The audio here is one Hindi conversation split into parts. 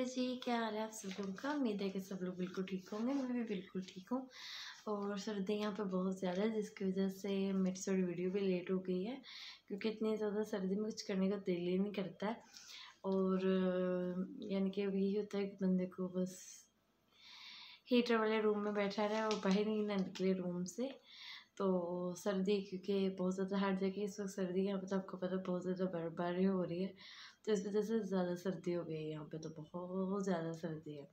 हेलो जी, क्या हाल है आप सब लोगों का। उम्मीद है कि सब लोग बिल्कुल ठीक होंगे। मैं भी बिल्कुल ठीक हूँ। और सर्दी यहाँ पर बहुत ज़्यादा है, जिसकी वजह से मेरी थोड़ी वीडियो भी लेट हो गई है, क्योंकि इतनी ज़्यादा सर्दी में कुछ करने का दिल ही नहीं करता है। और यानी कि अब यही होता है कि बंदे को बस हीटर वाले रूम में बैठा रहे और बाहर ही ना निकले रूम से। तो सर्दी क्योंकि बहुत ज़्यादा हर जगह इस वक्त सर्दी यहाँ पर तो आपको पता बहुत ज़्यादा बर्फबारी हो रही है, तो इस वजह से ज़्यादा सर्दी हो गई है यहाँ पे, तो बहुत ज़्यादा सर्दी है।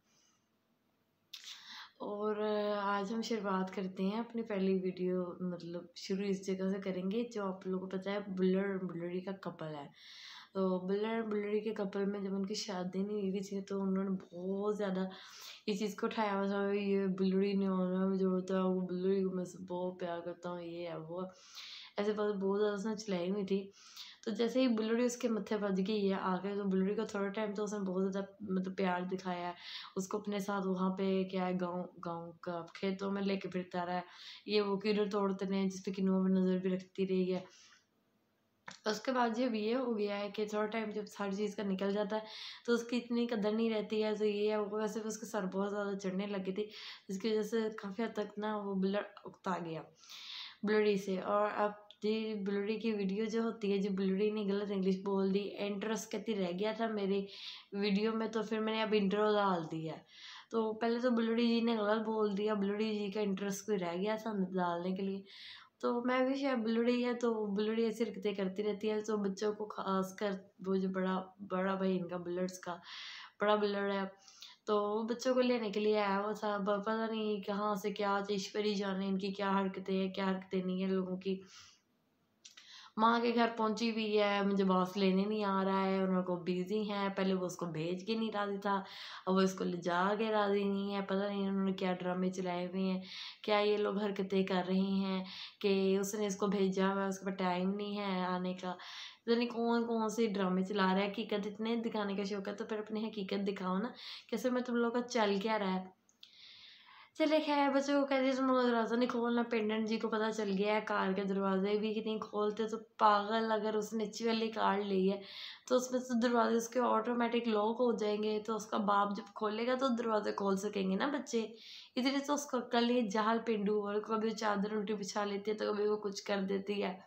और आज हम शुरुआत करते हैं अपनी पहली वीडियो, मतलब शुरू इस जगह से करेंगे जो आप लोगों को पता है बुल्लर और बुल्लरी का कपल है। तो बुल्लर और बुल्लरी के कपल में जब उनकी शादी नहीं हुई थी तो उन्होंने बहुत ज़्यादा इस चीज़ को उठाया हुआ था, ये बुल्लरी ने होना जो होता है वो बुल्लरी को मैं बहुत प्यार करता हूँ, ये है वो, ऐसे बात बहुत ज़्यादा उसने चिल्लाई हुई थी। तो जैसे ही बुल्लरी उसके मत्थे पर दिखी ये आ गए, तो बुल्लरी को थोड़ा टाइम तो उसने बहुत ज़्यादा मतलब प्यार दिखाया है, उसको अपने साथ वहाँ पे क्या है गांव का खेतों में लेके फिरता रहा है, ये वो किन्नर तोड़ते रहे जिसपे किन्नरों में नज़र भी रखती रही है। उसके बाद जब ये हो गया है कि थोड़ा टाइम जब सारी चीज़ का निकल जाता है तो उसकी इतनी कदर नहीं रहती है, तो ये है वो, वैसे भी उसके सर बहुत ज़्यादा चढ़ने लगी थी, जिसकी वजह से काफ़ी हद तक ना वो बुल्लर उकता गया बुल्लरी से। और अब जी बुल्लरी की वीडियो जो होती है, जो बुल्लरी ने गलत इंग्लिश बोल दी, इंटरेस्ट कहती रह गया था मेरी वीडियो में, तो फिर मैंने अब इंट्रो डाल दिया। तो पहले तो बुल्लरी जी ने गलत बोल दिया, बुल्लरी जी का इंटरेस्ट कोई रह गया था डालने के लिए, तो मैं भी शायद बुल्लरी है तो बुल्लरी ऐसी हरकतें करती रहती है। तो बच्चों को खासकर वो जो बड़ा भाई इनका बुल्लर्स का बड़ा बुल्लर है, तो बच्चों को लेने के लिए आया हुआ था, पता नहीं कहाँ से क्या ईश्वरी जाने इनकी क्या हरकतें हैं क्या हरकतें नहीं है लोगों की। माँ के घर पहुंची भी है, मुझे बॉस लेने नहीं आ रहा है, उन लोग बिजी हैं, पहले वो उसको भेज के नहीं राजी था, अब वो इसको ले जा के राजी नहीं है। पता नहीं उन्होंने क्या ड्रामे चलाए हुए हैं, क्या ये लोग हरकतें कर रहे हैं कि उसने इसको भेजा हुआ है, उसके पास टाइम नहीं है आने का, यानी कौन कौन से ड्रामे चला रहा है। हकीकत इतने दिखाने का शौक है तो फिर अपनी हकीकत दिखाओ ना, कैसे मैं तुम लोग का चल क्या रहा है। चले खैर बच्चों को कहते तुम लोग दरवाज़ा नहीं खोलना, पेंडेंट जी को पता चल गया है कार के दरवाजे भी कि नहीं खोलते, तो पागल अगर उसने अच्छी वाली कार ली है तो उसमें तो दरवाजे उसके ऑटोमेटिक लॉक हो जाएंगे, तो उसका बाप जब खोलेगा तो दरवाजे खोल सकेंगे ना बच्चे, इसलिए तो उसको कल ये जहाल पेंडू। और कभी चादर उल्टी बिछा लेती है, तो कभी वो कुछ कर देती है।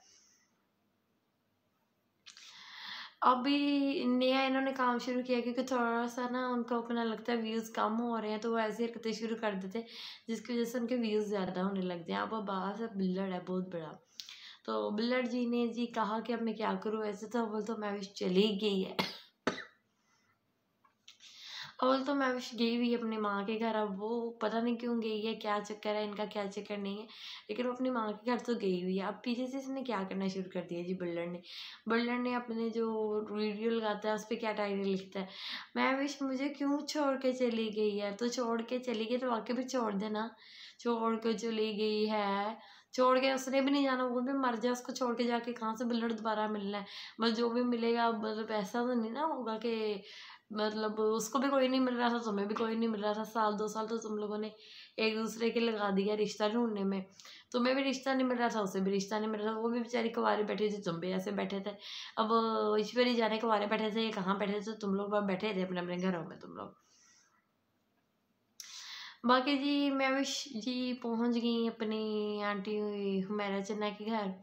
अभी नया इन्होंने काम शुरू किया, क्योंकि थोड़ा सा ना उनको अपना लगता है व्यूज़ कम हो रहे हैं, तो वो ऐसी हरकतें शुरू कर देते जिसकी वजह से उनके व्यूज़ ज़्यादा होने लगते हैं। अब बाहर बिल्लड़ है बहुत बड़ा, तो बिल्लड़ जी ने जी कहा कि अब मैं क्या करूँ, ऐसे तो बोल तो महविश चली गई है, अवल तो महविश गई हुई अपनी माँ के घर। अब वो पता नहीं क्यों गई है, क्या चक्कर है इनका, क्या चक्कर नहीं है, लेकिन वो अपनी माँ के घर तो गई हुई है। अब पीछे से इसने क्या करना शुरू कर दिया जी बिल्डर ने अपने जो वीडियो लगाता है उस पर क्या टाइटल लिखता है, महविश मुझे क्यों छोड़ के चली गई है। तो छोड़ के चली गई तो वाकई भी छोड़ देना, छोड़ के चली गई है, छोड़ के उसने भी नहीं जाना, वो भी मर जाए, उसको छोड़ के जाके कहाँ से बिल्डर दोबारा मिलना है, मतलब जो भी मिलेगा मतलब ऐसा तो नहीं ना होगा कि मतलब उसको भी कोई नहीं मिल रहा था, तुम्हें भी कोई नहीं मिल रहा था, साल दो साल तो तुम लोगों ने एक दूसरे के लगा दिया रिश्ता ढूंढने में, तुम्हें भी रिश्ता नहीं मिल रहा था, उसे भी रिश्ता नहीं मिल रहा था, वो भी बेचारी कुंवारे बैठे थे, तुम भी ऐसे बैठे थे। अब ईश्वरी जाने कुंवारे बैठे थे, ये कहाँ बैठे थे, तुम लोग बैठे थे अपने अपने घरों में तुम लोग। बाकी जी महविश जी पहुँच गई अपनी आंटी हुमैरा चन्ना के घर,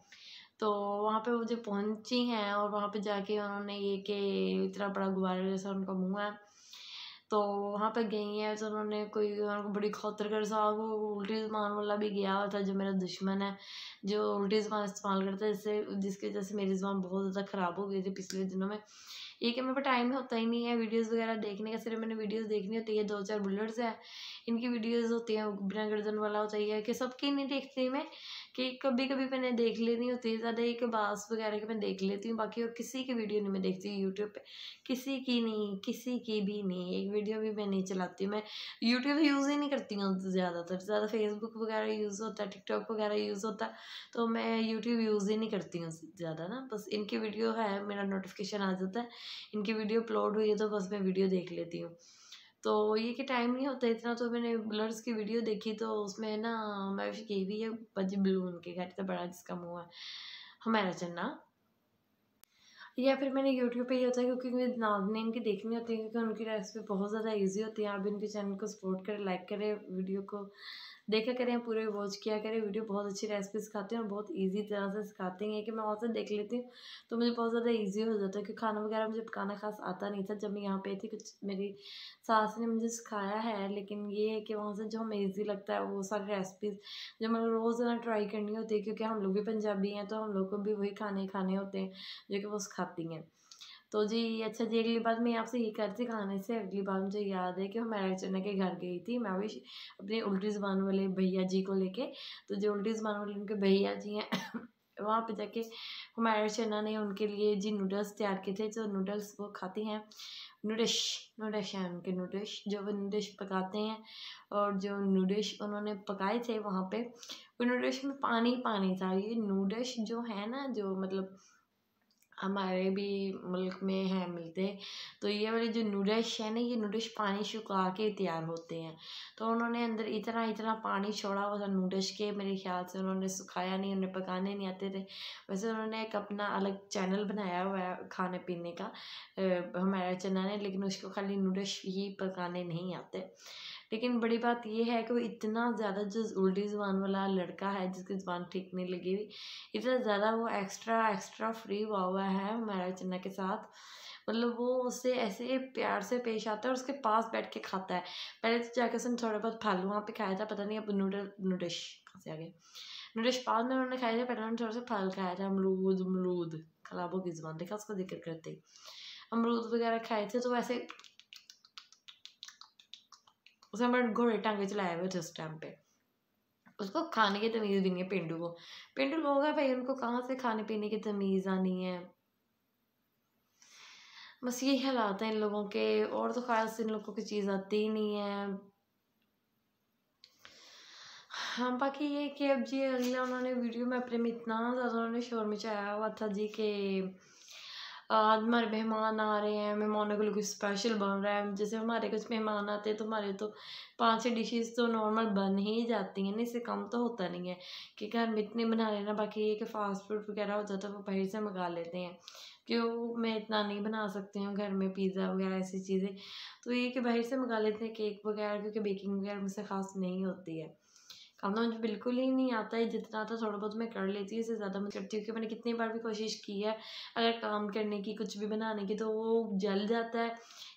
तो वहाँ पे वो जो पहुँची हैं और वहाँ पे जाके उन्होंने ये कि इतना बड़ा गुब्बारा जैसा उनका मुँह है, तो वहाँ पे गई हैं, तो उन्होंने कोई उनको बड़ी खौतर कर सा, वो उल्टी जुबान वाला भी गया हुआ था जो मेरा दुश्मन है, जो उल्टी जुबान इस्तेमाल करता है, जिससे जिसकी वजह से मेरी जुबान बहुत ज़्यादा ख़राब हो गई थी पिछले दिनों में। ये कि मेरे पास टाइम होता ही नहीं है वीडियोस वगैरह देखने का, सिर्फ मैंने वीडियोस देखनी होती है। दो चार बुल्लर्स हैं, इनकी वीडियोस होती हैं, बिना गर्दन वाला होता ही है कि सबकी नहीं देखती मैं, कि कभी कभी मैंने देख लेनी होती है, ज़्यादा एक बास वगैरह के मैं देख लेती हूँ, बाकी और किसी की वीडियो नहीं मैं देखती यूट्यूब पर, किसी की नहीं, किसी की भी नहीं, एक वीडियो भी मैं नहीं चलाती। मैं यूट्यूब यूज़ ही नहीं करती हूँ ज़्यादातर, ज़्यादा फेसबुक वगैरह यूज़ होता है, टिकटॉक वगैरह यूज़ होता है, तो मैं यूट्यूब यूज़ ही नहीं करती हूँ ज़्यादा ना, बस इनकी वीडियो है मेरा नोटिफिकेशन आ जाता है, इनकी वीडियो अपलोड हुई है तो बस मैं वीडियो देख लेती हूँ। तो ये कि टाइम नहीं होता इतना, तो मैंने ब्लर्स की वीडियो देखी, तो उसमें ना मैं गई हुई है बजी ब्लू उनके घर, तो बड़ा जिसका मुँह है हमारा चन्ना, या फिर मैंने यूट्यूब पे ही होता है क्योंकि मुझे नाज़नीन की देखनी होती है क्योंकि उनकी रेसिपी बहुत ज़्यादा इजी होती है। आप इनके चैनल को सपोर्ट करें, लाइक करें, वीडियो को देखा करें, पूरे वॉच किया करें। वीडियो बहुत अच्छी रेसिपी सिखाते हैं और बहुत इजी तरह से सिखाते हैं कि मैं वहाँ से देख लेती हूँ तो मुझे बहुत ज़्यादा इजी हो जाता है क्योंकि खाना वगैरह मुझे पकाना खास आता नहीं था। जब मैं यहाँ पे थी कुछ मेरी सास ने मुझे सिखाया है, लेकिन ये है कि वहाँ से जो हमें ईजी लगता है वो सारी रेसिपीज़ जो हमें रोज़ाना ट्राई करनी होती है क्योंकि हम लोग भी पंजाबी हैं तो हम लोग को भी वही खाने खाने होते हैं जो कि वो सिखाती हैं। तो जी अच्छा जी, अगली बार मैं आपसे ये करती खाने से अगली बार मुझे याद है कि मैं अर्चना के घर गई थी, महविश अपने उल्टी ज़बान वाले भैया जी को लेके। तो जो उल्टी ज़बान वाले उनके भैया जी हैं वहाँ पे जाके हमारे अर्चना ने उनके लिए जी नूडल्स तैयार किए थे। जो नूडल्स वो खाती हैं, नूडल्स हैं उनके, नूडल्स जो वो नूडल्स पकाते हैं और जो नूडल्स उन्होंने पकाए थे वहाँ पे वो नूडल्स में पानी पानी था। ये नूडल्स जो है ना, जो मतलब हमारे भी मुल्क में है मिलते, तो ये वाले जो नूडल्स हैं ना, ये नूडल्स पानी सुखा के तैयार होते हैं। तो उन्होंने अंदर इतना इतना पानी छोड़ा हुआ था नूडल्स के, मेरे ख्याल से उन्होंने सुखाया नहीं, उन्हें पकाने नहीं आते थे। वैसे उन्होंने एक अपना अलग चैनल बनाया हुआ है खाने पीने का हमारे चैनल ने, लेकिन उसको खाली नूडल्स ही पकाने नहीं आते। लेकिन बड़ी बात यह है कि वो इतना ज़्यादा, जो उल्टी ज़बान वाला लड़का है जिसकी ज़बान ठीक नहीं लगी हुई, इतना ज़्यादा वो एक्स्ट्रा फ्री हुआ है हमारा चन्ना के साथ। मतलब वो उससे ऐसे प्यार से पेश आता है और उसके पास बैठ के खाता है। पहले तो जाके उसने थोड़ा बहुत फालू वहाँ पे खाया था, पता नहीं अब नूडल्स कहाँ से आ गए। नूडल्स बाद में उन्होंने खाया था, पहले उन्होंने थोड़ा सा फाल खाया था, अमरूद खराबों की ज़बान देखा उसका जिक्र करते ही, अमरूद वगैरह खाए थे। तो वैसे उसने हमारे घोड़े टांगे चलाए हुए थे उस टाइम पे, उसको खाने की तमीज़ भी नहीं है। पेंडू लोग हैं भाई, उनको कहाँ से खाने पीने की तमीज़ आनी है। बस यही हालात हैं इन लोगों के, और तो खास इन लोगों की चीज़ आती ही नहीं है। हाँ, बाकी ये कि अब जी अगला उन्होंने वीडियो में अपने में इतना ज़्यादा उन्होंने शोर मचाया हुआ था जी कि आज हमारे मेहमान आ रहे हैं, मेहमानों के लिए कुछ स्पेशल बन रहा है। जैसे हमारे कुछ मेहमान आते हैं तो हमारे तो 5-6 डिशेस तो नॉर्मल बन ही जाती हैं ना, इससे कम तो होता नहीं है कि घर में इतने बना लेना। बाकी ये कि फ़ास्ट फूड वगैरह हो जाता है वो बाहर से मंगा लेते हैं क्यों मैं इतना नहीं बना सकती हूँ घर में, पिज़्ज़ा वगैरह ऐसी चीज़ें, तो ये कि बाहर से मंगा लेते हैं केक वगैरह, क्योंकि बेकिंग वगैरह मुझसे खास नहीं होती है। खाना मुझे बिल्कुल ही नहीं आता है, जितना आता थोड़ा बहुत मैं कर लेती हूँ, इससे ज़्यादा मैं करती हूँ कि मैंने कितनी बार भी कोशिश की है अगर काम करने की, कुछ भी बनाने की, तो वो जल जाता है।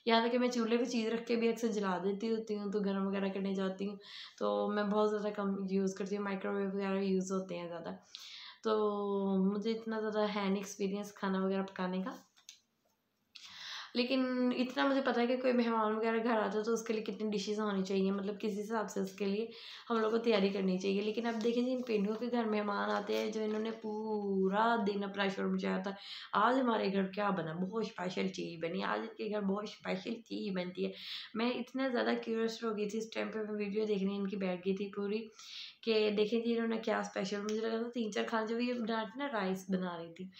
यहाँ तक कि मैं चूल्हे पे चीज़ रख के भी अक्सर जला देती होती हूँ, तो गर्म वगैरह करने जाती हूँ तो मैं बहुत ज़्यादा कम यूज़ करती हूँ, माइक्रोवेव वगैरह यूज़ होते हैं ज़्यादा। तो मुझे इतना ज़्यादा है नहीं एक्सपीरियंस खाना वगैरह पकाने का, लेकिन इतना मुझे पता है कि कोई मेहमान वगैरह घर आता है तो उसके लिए कितनी डिशेस होनी चाहिए, मतलब किस हिसाब से उसके लिए हम लोगों को तैयारी करनी चाहिए। लेकिन अब देखें जी, इन पेंडुओं के घर मेहमान आते हैं जो इन्होंने पूरा दिन अपना शोर मचाया था, आज हमारे घर क्या बना, बहुत स्पेशल चीज़ बनी, आज इनके घर बहुत स्पेशल चीज़ बनती है। मैं इतना ज़्यादा क्यूरियस हो गई थी इस टाइम पर, मैं वीडियो देखने इनकी बैठ गई थी पूरी कि देखें जी इन्होंने क्या स्पेशल, मुझे लगा था 3-4 खाना, जब ये बना रही थी ना, राइस बना रही थी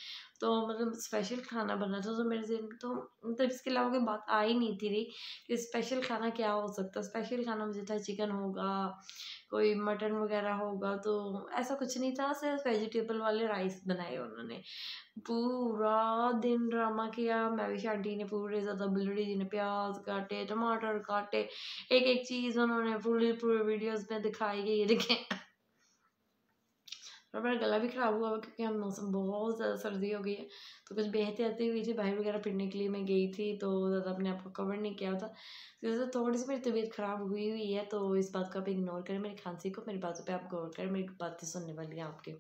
तो मतलब स्पेशल खाना बन रहा था, तो मेरे जहन में तो मतलब इसके अलावा कोई बात आ ही नहीं थी रही कि स्पेशल खाना क्या हो सकता। स्पेशल खाना मुझे था चिकन होगा, कोई मटन वगैरह होगा, तो ऐसा कुछ नहीं था, सिर्फ वेजिटेबल वाले राइस बनाए उन्होंने। पूरा दिन ड्रामा किया महविश आंटी ने, पूरे ज़्यादा बिल्ली जी ने, प्याज काटे, टमाटर काटे, एक चीज़ उन्होंने पूरी वीडियोज़ में दिखाई गई। ये देखें और मेरा गला भी ख़राब हुआ क्योंकि हम मौसम बहुत ज़्यादा सर्दी हो गई है, तो कुछ बेहतियाती हुई थी, बाहर वगैरह फिरने के लिए मैं गई थी तो ज़्यादा अपने आप को कवर नहीं किया था, जैसे थोड़ी सी मेरी तबीयत ख़राब हुई है। तो इस बात को आप इग्नोर करें, मेरी खांसी को, मेरी बातों पे आप गौर करें, मेरी बातें सुनने वाली हैं आपके।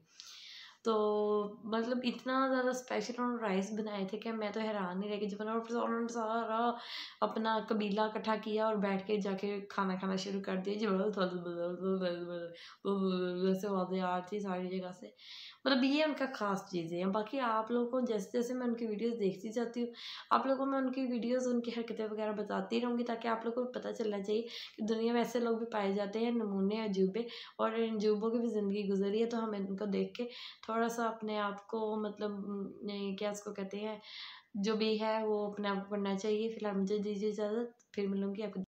तो मतलब इतना ज़्यादा स्पेशल उन्होंने राइस बनाए थे कि मैं तो हैरान ही रह गई जब उन्होंने सारा अपना कबीला इकट्ठा किया और बैठ के जाके खाना शुरू कर दिया। जी वैसे वादे आ रही थी सारी जगह से, मतलब ये उनका ख़ास चीज़ें हैं। बाकी आप लोगों को जैसे जैसे मैं उनकी वीडियोस देखती जाती हूँ, आप लोगों को मैं उनकी वीडियोस, उनकी हरकतें वगैरह बताती रहूँगी ताकि आप लोगों को पता चलना चाहिए कि दुनिया में ऐसे लोग भी पाए जाते हैं, नमूने अजूबे, और इन अजूबों की भी ज़िंदगी गुजरी है। तो हमें उनको देख के थोड़ा सा अपने आप को, मतलब क्या उसको कहते हैं, जो भी है वो अपने आप को करना चाहिए। फिलहाल मुझे दीजिए इजाज़त, फिर मिलूँगी आपको।